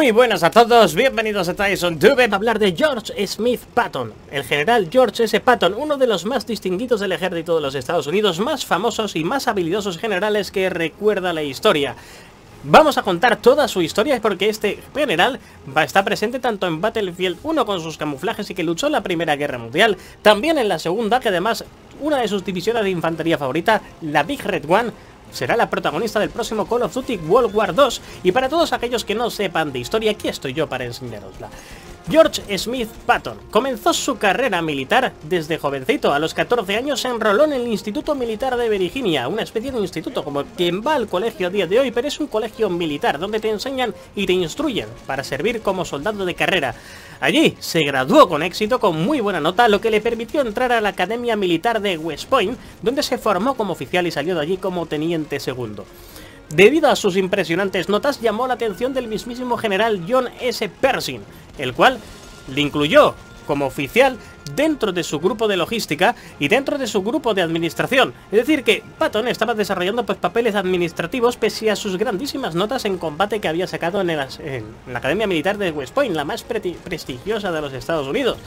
Muy buenas a todos, bienvenidos a TysonTube para hablar de George Smith Patton, el general George S. Patton, uno de los más distinguidos del ejército de los Estados Unidos, más famosos y más habilidosos generales que recuerda la historia. Vamos a contar toda su historia porque este general está presente tanto en Battlefield 1 con sus camuflajes y que luchó en la Primera Guerra Mundial, también en la Segunda, que además una de sus divisiones de infantería favorita, la Big Red One, será la protagonista del próximo Call of Duty World War II. Y para todos aquellos que no sepan de historia, aquí estoy yo para enseñarosla. George Smith Patton comenzó su carrera militar desde jovencito. A los 14 años se enroló en el Instituto Militar de Virginia, una especie de instituto como quien va al colegio a día de hoy, pero es un colegio militar donde te enseñan y te instruyen para servir como soldado de carrera. Allí se graduó con éxito, con muy buena nota, lo que le permitió entrar a la Academia Militar de West Point, donde se formó como oficial y salió de allí como teniente segundo. Debido a sus impresionantes notas, llamó la atención del mismísimo general John S. Pershing, el cual le incluyó como oficial dentro de su grupo de logística y dentro de su grupo de administración. Es decir que Patton estaba desarrollando papeles administrativos pese a sus grandísimas notas en combate que había sacado en la Academia Militar de West Point, la más prestigiosa de los Estados Unidos.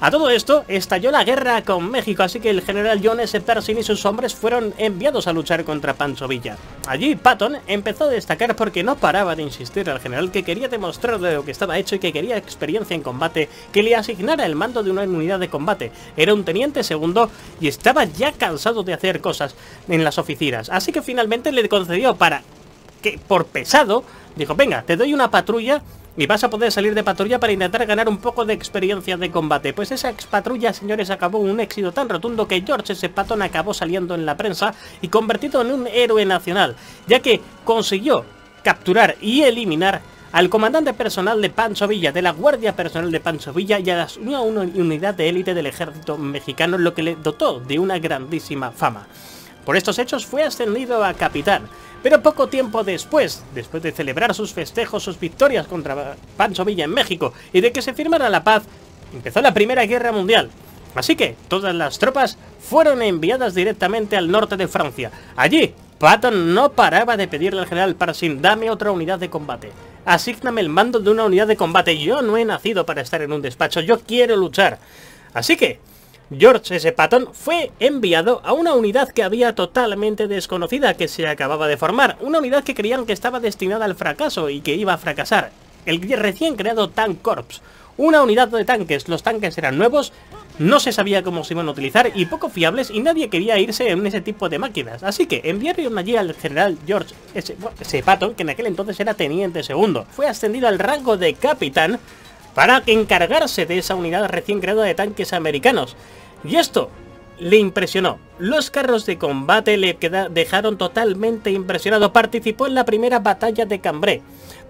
A todo esto estalló la guerra con México, así que el general John S. Pershing y sus hombres fueron enviados a luchar contra Pancho Villa. Allí Patton empezó a destacar porque no paraba de insistir al general que quería demostrarle lo que estaba hecho y que quería experiencia en combate, que le asignara el mando de una unidad de combate. Era un teniente segundo y estaba ya cansado de hacer cosas en las oficinas, así que finalmente le concedió para que, por pesado, dijo: venga, te doy una patrulla y vas a poder salir de patrulla para intentar ganar un poco de experiencia de combate. Pues esa patrulla, señores, acabó un éxito tan rotundo que George S. Patton acabó saliendo en la prensa y convertido en un héroe nacional, ya que consiguió capturar y eliminar al comandante personal de Pancho Villa, de la guardia personal de Pancho Villa, y a una unidad de élite del ejército mexicano, lo que le dotó de una grandísima fama. Por estos hechos fue ascendido a capitán. Pero poco tiempo después de celebrar sus festejos, sus victorias contra Pancho Villa en México y de que se firmara la paz, empezó la Primera Guerra Mundial. Así que todas las tropas fueron enviadas directamente al norte de Francia. Allí, Patton no paraba de pedirle al general Pershing: dame otra unidad de combate, asígname el mando de una unidad de combate, yo no he nacido para estar en un despacho, yo quiero luchar. Así que George S. Patton fue enviado a una unidad que había totalmente desconocida, que se acababa de formar, una unidad que creían que estaba destinada al fracaso y que iba a fracasar, el recién creado Tank Corps, una unidad de tanques. Los tanques eran nuevos, no se sabía cómo se iban a utilizar y poco fiables, y nadie quería irse en ese tipo de máquinas, así que enviaron allí al general George S. Patton, que en aquel entonces era teniente segundo. Fue ascendido al rango de capitán para encargarse de esa unidad recién creada de tanques americanos. Y esto le impresionó. Los carros de combate le dejaron totalmente impresionado. Participó en la primera batalla de Cambrai.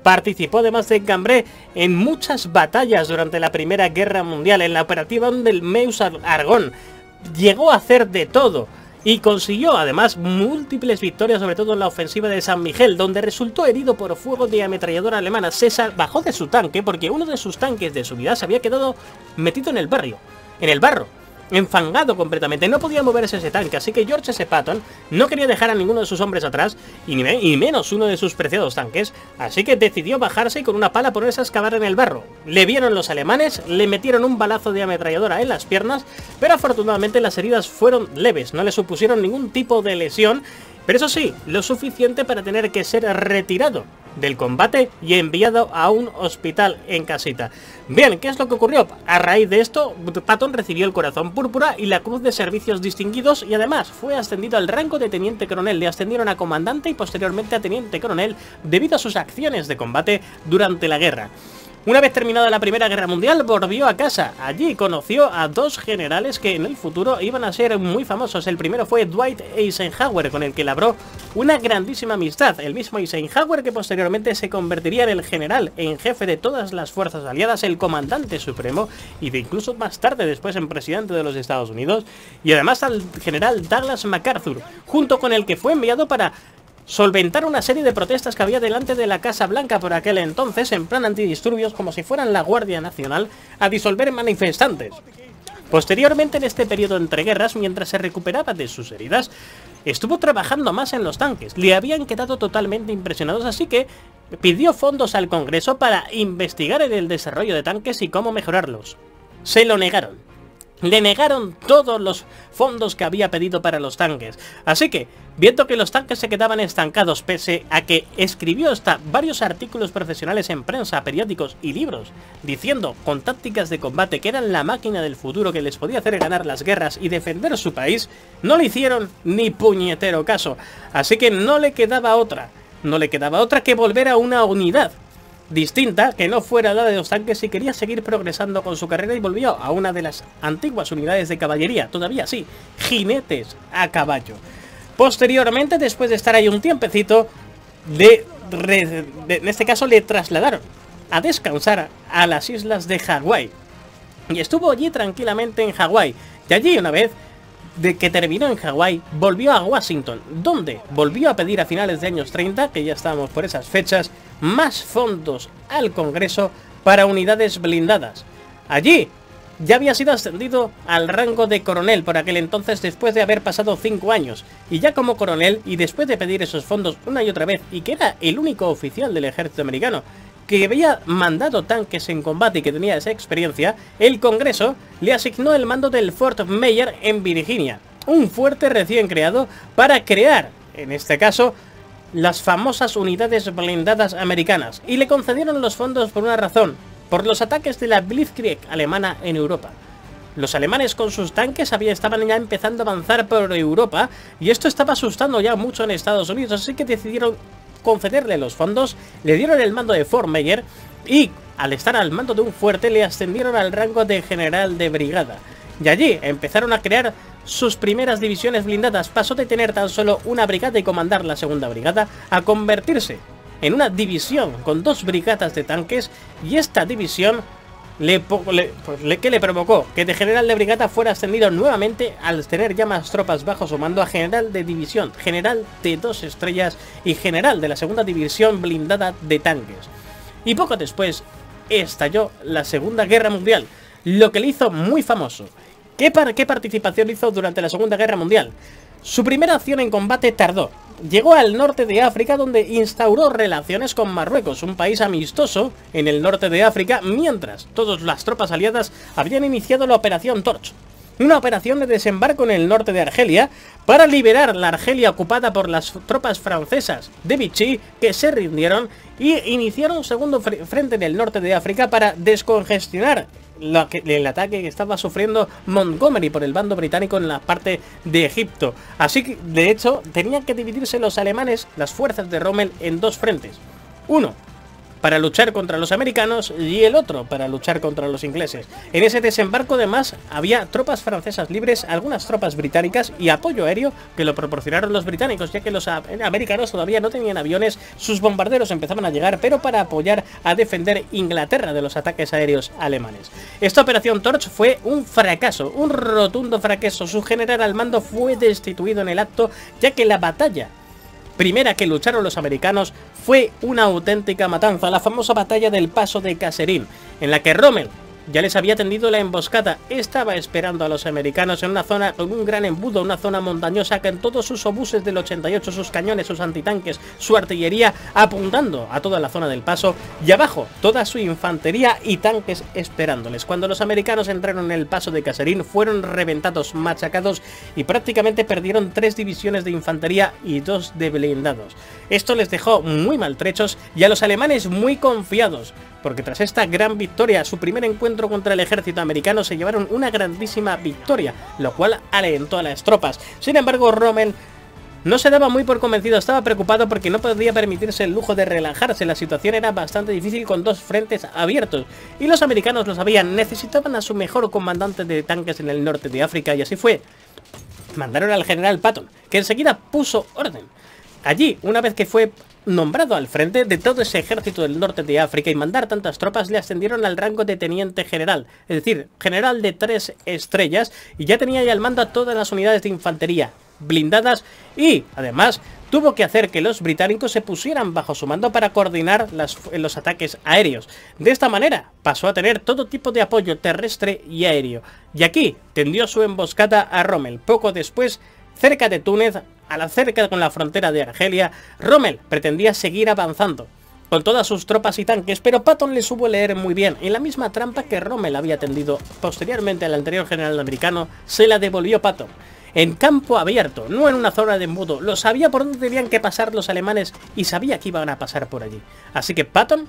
Participó además de Cambrai en muchas batallas durante la Primera Guerra Mundial, en la operativa del Meuse-Argonne. Llegó a hacer de todo y consiguió además múltiples victorias, sobre todo en la ofensiva de San Miguel, donde resultó herido por fuego de ametralladora alemana. Se bajó de su tanque porque uno de sus tanques de su unidad se había quedado metido en el barro, enfangado completamente. No podía moverse ese tanque, así que George S. Patton no quería dejar a ninguno de sus hombres atrás, y menos uno de sus preciados tanques, así que decidió bajarse y con una pala ponerse a excavar en el barro. Le vieron los alemanes, le metieron un balazo de ametralladora en las piernas, pero afortunadamente las heridas fueron leves, no le supusieron ningún tipo de lesión, pero eso sí, lo suficiente para tener que ser retirado del combate y enviado a un hospital en casita. Bien, ¿qué es lo que ocurrió? A raíz de esto, Patton recibió el Corazón Púrpura y la Cruz de Servicios Distinguidos, y además fue ascendido al rango de teniente coronel. Le ascendieron a comandante y posteriormente a teniente coronel debido a sus acciones de combate durante la guerra. Una vez terminada la Primera Guerra Mundial, volvió a casa. Allí conoció a dos generales que en el futuro iban a ser muy famosos. El primero fue Dwight Eisenhower, con el que labró una grandísima amistad. El mismo Eisenhower que posteriormente se convertiría en el general en jefe de todas las fuerzas aliadas, el comandante supremo, y de incluso más tarde después en presidente de los Estados Unidos. Y además al general Douglas MacArthur, junto con el que fue enviado para solventar una serie de protestas que había delante de la Casa Blanca por aquel entonces, en plan antidisturbios, como si fueran la Guardia Nacional, a disolver manifestantes. Posteriormente, en este periodo entre guerras, mientras se recuperaba de sus heridas, estuvo trabajando más en los tanques. Le habían quedado totalmente impresionados, así que pidió fondos al Congreso para investigar el desarrollo de tanques y cómo mejorarlos. Se lo negaron. Le negaron todos los fondos que había pedido para los tanques. Así que, viendo que los tanques se quedaban estancados, pese a que escribió hasta varios artículos profesionales en prensa, periódicos y libros, diciendo con tácticas de combate que eran la máquina del futuro que les podía hacer ganar las guerras y defender su país, no le hicieron ni puñetero caso. Así que no le quedaba otra. No le quedaba otra que volver a una unidad distinta, que no fuera la de los tanques, y quería seguir progresando con su carrera, y volvió a una de las antiguas unidades de caballería, todavía sí, jinetes a caballo. Posteriormente, después de estar ahí un tiempecito, en este caso le trasladaron a descansar a las islas de Hawái, y estuvo allí tranquilamente en Hawái, y allí una vez de que terminó en Hawái, volvió a Washington, donde volvió a pedir a finales de años 30, que ya estábamos por esas fechas, más fondos al Congreso para unidades blindadas. Allí ya había sido ascendido al rango de coronel por aquel entonces, después de haber pasado 5 años, y ya como coronel, y después de pedir esos fondos una y otra vez, y que era el único oficial del ejército americano que había mandado tanques en combate y que tenía esa experiencia, el Congreso le asignó el mando del Fort Meyer en Virginia, un fuerte recién creado para crear, en este caso, las famosas unidades blindadas americanas, y le concedieron los fondos por una razón: por los ataques de la Blitzkrieg alemana en Europa. Los alemanes con sus tanques estaban ya empezando a avanzar por Europa, y esto estaba asustando ya mucho en Estados Unidos, así que decidieron concederle los fondos, le dieron el mando de Fort Meyer, y al estar al mando de un fuerte le ascendieron al rango de general de brigada, y allí empezaron a crear sus primeras divisiones blindadas. Pasó de tener tan solo una brigada y comandar la segunda brigada a convertirse en una división con 2 brigadas de tanques, y esta división le provocó que de general de brigada fuera ascendido nuevamente, al tener ya más tropas bajo su mando, a general de división, general de 2 estrellas y general de la segunda división blindada de tanques. Y poco después estalló la Segunda Guerra Mundial, lo que le hizo muy famoso. ¿Qué participación hizo durante la Segunda Guerra Mundial? Su primera acción en combate tardó. Llegó al norte de África, donde instauró relaciones con Marruecos, un país amistoso en el norte de África, mientras todas las tropas aliadas habían iniciado la Operación Torch, una operación de desembarco en el norte de Argelia para liberar la Argelia ocupada por las tropas francesas de Vichy, que se rindieron, y iniciaron un segundo frente en el norte de África para descongestionar el ataque que estaba sufriendo Montgomery por el bando británico en la parte de Egipto. Así que, de hecho, tenían que dividirse los alemanes, las fuerzas de Rommel, en 2 frentes. Uno para luchar contra los americanos y el otro para luchar contra los ingleses. En ese desembarco, además, había tropas francesas libres, algunas tropas británicas y apoyo aéreo que lo proporcionaron los británicos, ya que los americanos todavía no tenían aviones, sus bombarderos empezaban a llegar, pero para apoyar a defender Inglaterra de los ataques aéreos alemanes. Esta operación Torch fue un fracaso, un rotundo fracaso. Su general al mando fue destituido en el acto, ya que la batalla primera que lucharon los americanos fue una auténtica matanza, la famosa batalla del paso de Kasserine, en la que Rommel ya les había tendido la emboscada, estaba esperando a los americanos en una zona con un gran embudo, una zona montañosa, con todos sus obuses del 88, sus cañones, sus antitanques, su artillería apuntando a toda la zona del paso, y abajo toda su infantería y tanques esperándoles. Cuando los americanos entraron en el paso de Kasserine, fueron reventados, machacados, y prácticamente perdieron 3 divisiones de infantería y 2 de blindados. Esto les dejó muy maltrechos y a los alemanes muy confiados, porque tras esta gran victoria, su primer encuentro contra el ejército americano, se llevaron una grandísima victoria, lo cual alentó a las tropas. Sin embargo, Rommel no se daba muy por convencido, estaba preocupado porque no podía permitirse el lujo de relajarse, la situación era bastante difícil con 2 frentes abiertos, y los americanos lo sabían, necesitaban a su mejor comandante de tanques en el norte de África, y así fue. Mandaron al general Patton, que enseguida puso orden. Allí, una vez que fue nombrado al frente de todo ese ejército del norte de África y mandar tantas tropas, le ascendieron al rango de teniente general, es decir, general de 3 estrellas, y ya tenía al mando a todas las unidades de infantería blindadas, y además tuvo que hacer que los británicos se pusieran bajo su mando para coordinar los ataques aéreos. De esta manera pasó a tener todo tipo de apoyo terrestre y aéreo, y aquí tendió su emboscada a Rommel. Poco después, cerca de Túnez, a la cerca con la frontera de Argelia, Rommel pretendía seguir avanzando. con todas sus tropas y tanques, pero Patton le supo leer muy bien, y la misma trampa que Rommel había tendido posteriormente al anterior general americano, se la devolvió Patton. En campo abierto, no en una zona de embudo, lo sabía por dónde tenían que pasar los alemanes y sabía que iban a pasar por allí. Así que Patton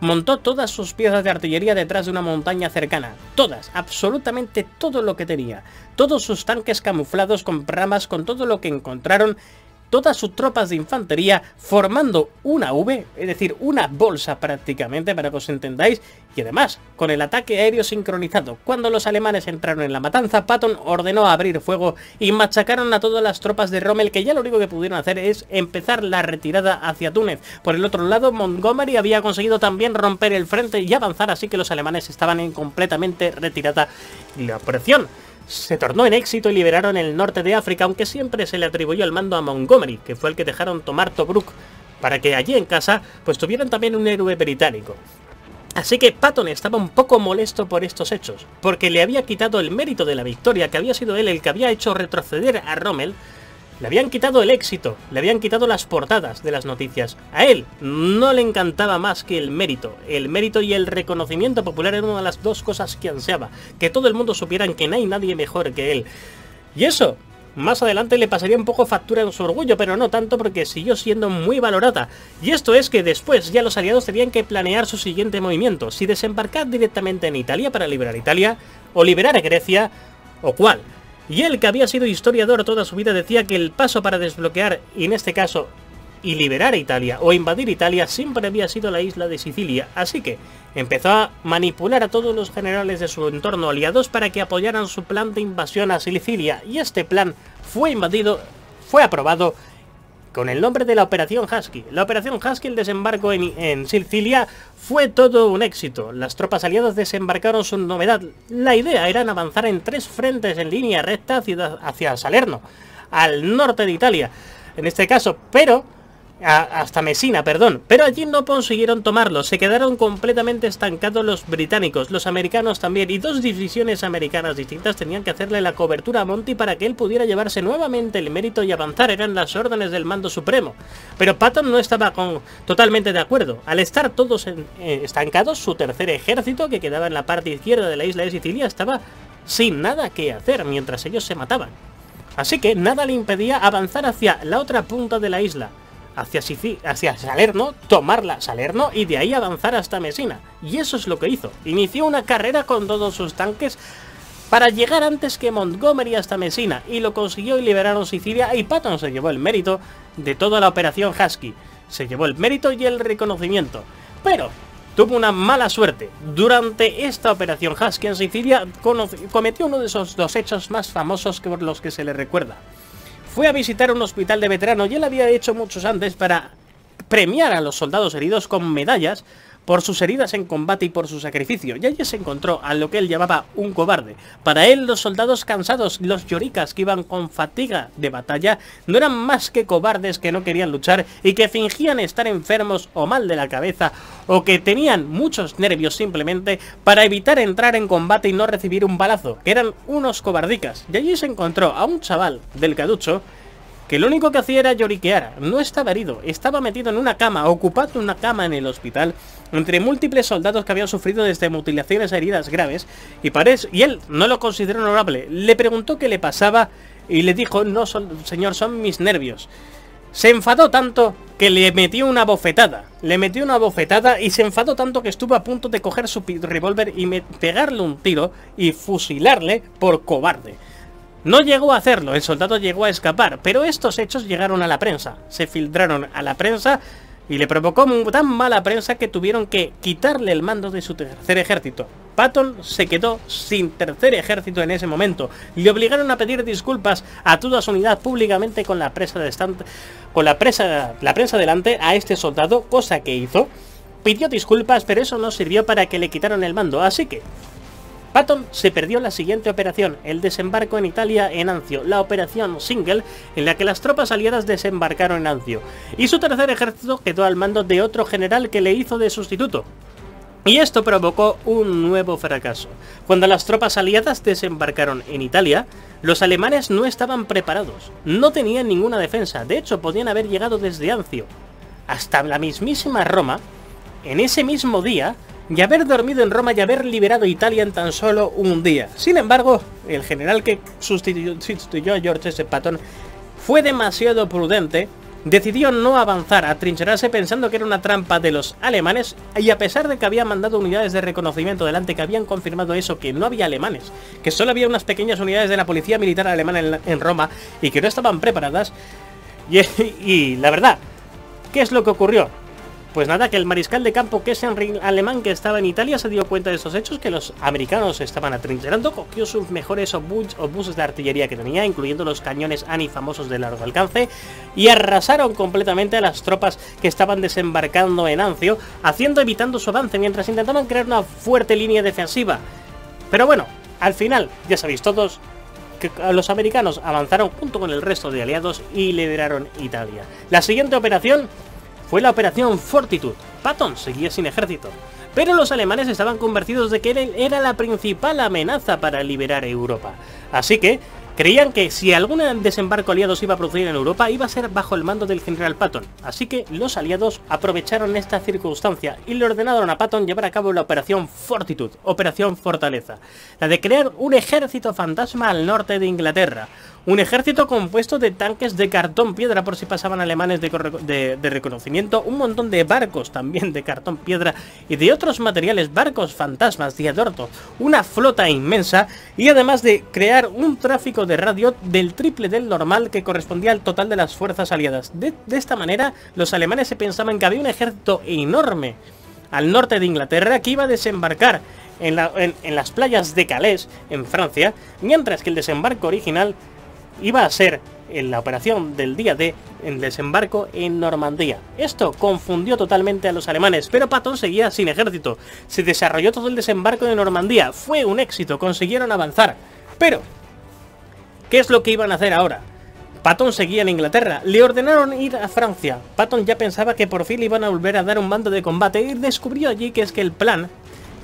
montó todas sus piezas de artillería detrás de una montaña cercana, todas, absolutamente todo lo que tenía, todos sus tanques camuflados con ramas, con todo lo que encontraron, todas sus tropas de infantería formando una V, es decir, una bolsa prácticamente, para que os entendáis, y además, con el ataque aéreo sincronizado. Cuando los alemanes entraron en la matanza, Patton ordenó abrir fuego y machacaron a todas las tropas de Rommel, que ya lo único que pudieron hacer es empezar la retirada hacia Túnez. Por el otro lado, Montgomery había conseguido también romper el frente y avanzar, así que los alemanes estaban en completamente retirada. La operación se tornó en éxito y liberaron el norte de África, aunque siempre se le atribuyó el mando a Montgomery, que fue el que dejaron tomar Tobruk, para que allí en casa pues tuvieran también un héroe británico. Así que Patton estaba un poco molesto por estos hechos, porque le había quitado el mérito de la victoria, que había sido él el que había hecho retroceder a Rommel. Le habían quitado el éxito, le habían quitado las portadas de las noticias. A él no le encantaba más que el mérito. El mérito y el reconocimiento popular eran una de las dos cosas que ansiaba. Que todo el mundo supieran que no hay nadie mejor que él. Y eso, más adelante le pasaría un poco factura en su orgullo, pero no tanto porque siguió siendo muy valorada. Y esto es que después ya los aliados tenían que planear su siguiente movimiento. Si desembarcar directamente en Italia para liberar Italia, o liberar a Grecia, o cuál. Y él, que había sido historiador toda su vida, decía que el paso para desbloquear, y en este caso, y liberar a Italia, o invadir Italia, siempre había sido la isla de Sicilia. Así que empezó a manipular a todos los generales de su entorno aliados para que apoyaran su plan de invasión a Sicilia. Y este plan fue aprobado con el nombre de la Operación Husky. La Operación Husky, el desembarco en Sicilia, fue todo un éxito. Las tropas aliadas desembarcaron sin novedad. La idea era avanzar en tres frentes en línea recta hacia Salerno, al norte de Italia, en este caso, pero hasta Messina, perdón. Pero allí no consiguieron tomarlo, se quedaron completamente estancados los británicos, los americanos también, y dos divisiones americanas distintas tenían que hacerle la cobertura a Monty para que él pudiera llevarse nuevamente el mérito y avanzar. Eran las órdenes del mando supremo, pero Patton no estaba totalmente de acuerdo. Al estar todos estancados, su tercer ejército, que quedaba en la parte izquierda de la isla de Sicilia, estaba sin nada que hacer mientras ellos se mataban. Así que nada le impedía avanzar hacia la otra punta de la isla, hacia Salerno, tomarla Salerno y de ahí avanzar hasta Messina. Y eso es lo que hizo. Inició una carrera con todos sus tanques para llegar antes que Montgomery hasta Messina, y lo consiguió y liberaron Sicilia, y Patton se llevó el mérito de toda la Operación Husky. Se llevó el mérito y el reconocimiento. Pero tuvo una mala suerte. Durante esta Operación Husky en Sicilia cometió uno de esos dos hechos más famosos por los que se le recuerda. Fue a visitar un hospital de veteranos, y él había hecho muchos antes para premiar a los soldados heridos con medallas por sus heridas en combate y por su sacrificio. Y allí se encontró a lo que él llamaba un cobarde. Para él, los soldados cansados, los lloricas que iban con fatiga de batalla, no eran más que cobardes que no querían luchar y que fingían estar enfermos o mal de la cabeza, o que tenían muchos nervios simplemente para evitar entrar en combate y no recibir un balazo, que eran unos cobardicas. Y allí se encontró a un chaval del Caducho que lo único que hacía era lloriquear. No estaba herido, estaba metido en una cama, ocupado una cama en el hospital, entre múltiples soldados que habían sufrido desde mutilaciones a heridas graves, y él no lo consideró honorable. Le preguntó qué le pasaba y le dijo: no, señor, son mis nervios. Se enfadó tanto que le metió una bofetada. Le metió una bofetada y se enfadó tanto que estuvo a punto de coger su revólver y pegarle un tiro y fusilarle por cobarde. No llegó a hacerlo, el soldado llegó a escapar, pero estos hechos llegaron a la prensa, se filtraron a la prensa y le provocó tan mala prensa que tuvieron que quitarle el mando de su tercer ejército. Patton se quedó sin tercer ejército en ese momento, le obligaron a pedir disculpas a toda su unidad públicamente con la prensa delante a este soldado, cosa que hizo. Pidió disculpas, pero eso no sirvió para que le quitaran el mando, así que Patton se perdió la siguiente operación, el desembarco en Italia en Anzio, la Operación Single, en la que las tropas aliadas desembarcaron en Anzio, y su tercer ejército quedó al mando de otro general que le hizo de sustituto. Y esto provocó un nuevo fracaso. Cuando las tropas aliadas desembarcaron en Italia, los alemanes no estaban preparados, no tenían ninguna defensa, de hecho podían haber llegado desde Anzio hasta la mismísima Roma en ese mismo día y haber dormido en Roma y haber liberado Italia en tan solo un día. Sin embargo, el general que sustituyó a George S. Patton fue demasiado prudente, decidió no avanzar, atrincherarse pensando que era una trampa de los alemanes, y a pesar de que había mandado unidades de reconocimiento delante que habían confirmado eso, que no había alemanes, que solo había unas pequeñas unidades de la policía militar alemana en Roma y que no estaban preparadas, y la verdad, ¿qué es lo que ocurrió? Pues nada, que el mariscal de campo Kasserine, alemán que estaba en Italia, se dio cuenta de estos hechos, que los americanos estaban atrincherando, cogió sus mejores obuses de artillería que tenía, incluyendo los cañones Annie famosos de largo alcance, y arrasaron completamente a las tropas que estaban desembarcando en Anzio, evitando su avance mientras intentaban crear una fuerte línea defensiva. Pero bueno, al final, ya sabéis todos, que los americanos avanzaron junto con el resto de aliados y liberaron Italia. La siguiente operación fue la Operación Fortitude. Patton seguía sin ejército, pero los alemanes estaban convencidos de que él era la principal amenaza para liberar Europa. Así que creían que si algún desembarco aliado se iba a producir en Europa, iba a ser bajo el mando del general Patton. Así que los aliados aprovecharon esta circunstancia y le ordenaron a Patton llevar a cabo la Operación Fortitude, Operación Fortaleza, la de crear un ejército fantasma al norte de Inglaterra. Un ejército compuesto de tanques de cartón piedra por si pasaban alemanes de reconocimiento, un montón de barcos también de cartón piedra y de otros materiales, barcos fantasmas, diatortos, una flota inmensa, y además de crear un tráfico de radio del triple del normal que correspondía al total de las fuerzas aliadas. De esta manera, los alemanes se pensaban que había un ejército enorme al norte de Inglaterra que iba a desembarcar en las playas de Calais, en Francia, mientras que el desembarco original iba a ser en la operación del día D, en desembarco en Normandía. Esto confundió totalmente a los alemanes, pero Patton seguía sin ejército. Se desarrolló todo el desembarco de Normandía, fue un éxito, consiguieron avanzar. Pero ¿qué es lo que iban a hacer ahora? Patton seguía en Inglaterra, le ordenaron ir a Francia. Patton ya pensaba que por fin le iban a volver a dar un mando de combate y descubrió allí que es que el plan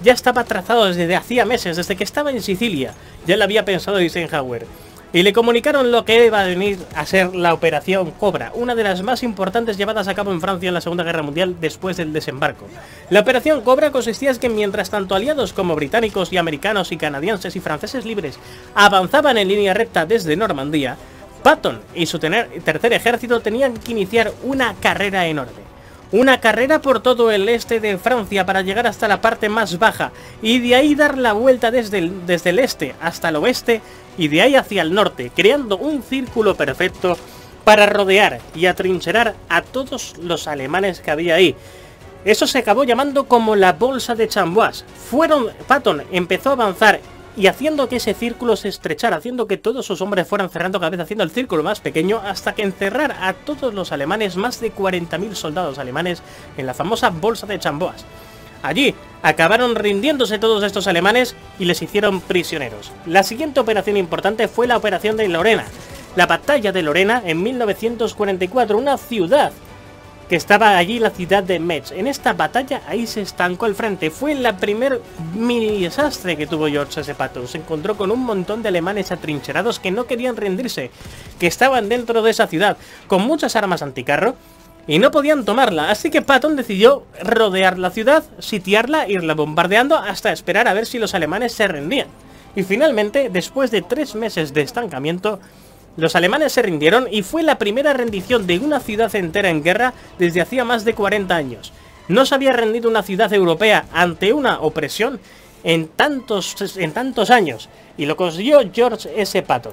ya estaba trazado desde hacía meses, desde que estaba en Sicilia. Ya lo había pensado Eisenhower. Y le comunicaron lo que iba a venir a ser la Operación Cobra, una de las más importantes llevadas a cabo en Francia en la Segunda Guerra Mundial después del desembarco. La Operación Cobra consistía en que mientras tanto aliados como británicos y americanos y canadienses y franceses libres avanzaban en línea recta desde Normandía, Patton y su tercer ejército tenían que iniciar una carrera enorme. Una carrera por todo el este de Francia para llegar hasta la parte más baja y de ahí dar la vuelta desde el este hasta el oeste y de ahí hacia el norte, creando un círculo perfecto para rodear y atrincherar a todos los alemanes que había ahí. Eso se acabó llamando como la bolsa de Chambois. Patton empezó a avanzar y haciendo que ese círculo se estrechara, haciendo que todos sus hombres fueran cerrando cada vez, haciendo el círculo más pequeño, hasta que encerrar a todos los alemanes, más de 40.000 soldados alemanes, en la famosa bolsa de Chambois. Allí acabaron rindiéndose todos estos alemanes y les hicieron prisioneros. La siguiente operación importante fue la operación de Lorena, la batalla de Lorena en 1944, una ciudad que estaba allí, la ciudad de Metz. En esta batalla ahí se estancó el frente. Fue la primer mini desastre que tuvo George S. Patton. Se encontró con un montón de alemanes atrincherados que no querían rendirse, que estaban dentro de esa ciudad, con muchas armas anticarro, y no podían tomarla. Así que Patton decidió rodear la ciudad, sitiarla, irla bombardeando hasta esperar a ver si los alemanes se rendían. Y finalmente, después de 3 meses de estancamiento, los alemanes se rindieron y fue la primera rendición de una ciudad entera en guerra desde hacía más de 40 años. No se había rendido una ciudad europea ante una opresión en tantos años, y lo consiguió George S. Patton.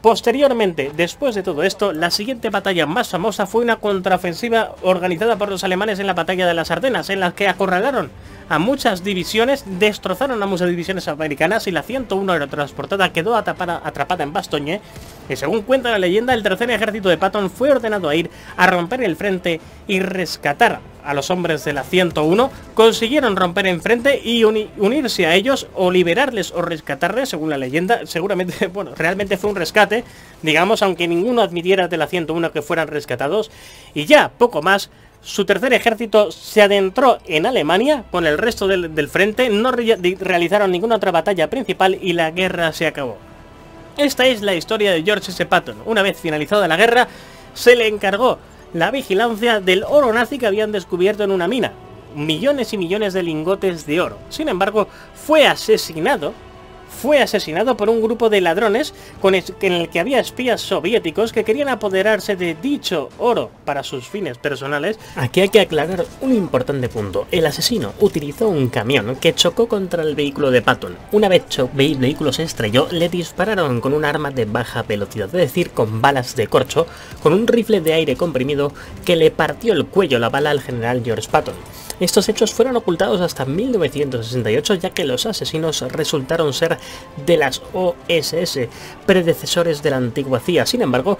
Posteriormente, después de todo esto, la siguiente batalla más famosa fue una contraofensiva organizada por los alemanes en la batalla de las Ardenas, en la que acorralaron a muchas divisiones, destrozaron a muchas divisiones americanas y la 101 aerotransportada quedó atrapada en Bastogne. Y según cuenta la leyenda, el tercer ejército de Patton fue ordenado a ir a romper el frente y rescatar a los hombres de la 101, consiguieron romper en frente y unirse a ellos, o liberarles o rescatarles, según la leyenda. Seguramente, bueno, realmente fue un rescate, digamos, aunque ninguno admitiera de la 101 que fueran rescatados. Y ya, poco más, su tercer ejército se adentró en Alemania con el resto del frente, no realizaron ninguna otra batalla principal y la guerra se acabó. Esta es la historia de George S. Patton. Una vez finalizada la guerra, se le encargó la vigilancia del oro nazi que habían descubierto en una mina. millones y millones de lingotes de oro. Sin embargo, fue asesinado por un grupo de ladrones en el que había espías soviéticos que querían apoderarse de dicho oro para sus fines personales. Aquí hay que aclarar un importante punto. El asesino utilizó un camión que chocó contra el vehículo de Patton. Una vez el vehículo se estrelló, le dispararon con un arma de baja velocidad, es decir, con balas de corcho, con un rifle de aire comprimido que le partió el cuello la bala al general George Patton. Estos hechos fueron ocultados hasta 1968, ya que los asesinos resultaron ser de las OSS, predecesores de la antigua CIA. Sin embargo,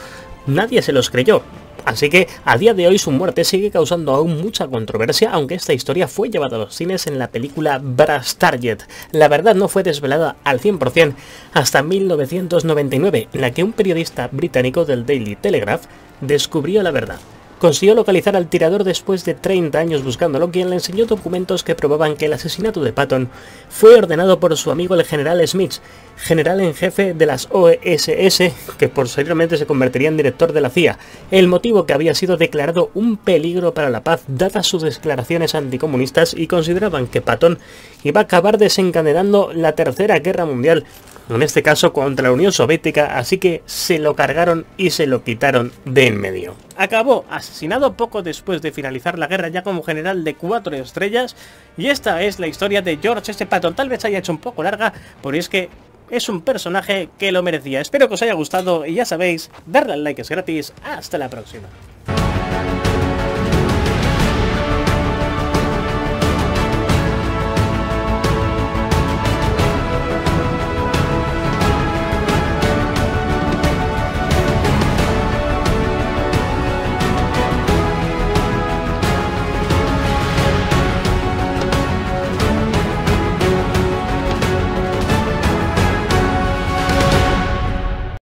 nadie se los creyó. Así que a día de hoy su muerte sigue causando aún mucha controversia, aunque esta historia fue llevada a los cines en la película Brass Target. La verdad no fue desvelada al 100% hasta 1999, en la que un periodista británico del Daily Telegraph descubrió la verdad. Consiguió localizar al tirador después de 30 años buscándolo, quien le enseñó documentos que probaban que el asesinato de Patton fue ordenado por su amigo el general Smith, general en jefe de las OSS, que posteriormente se convertiría en director de la CIA. El motivo que había sido declarado un peligro para la paz, dadas sus declaraciones anticomunistas, y consideraban que Patton iba a acabar desencadenando la Tercera Guerra Mundial, en este caso contra la Unión Soviética, así que se lo cargaron y se lo quitaron de en medio. Acabó asesinado poco después de finalizar la guerra, ya como general de 4 estrellas, y esta es la historia de George S. Patton. Tal vez haya hecho un poco larga, pero es que es un personaje que lo merecía. Espero que os haya gustado y ya sabéis, darle al like es gratis. Hasta la próxima.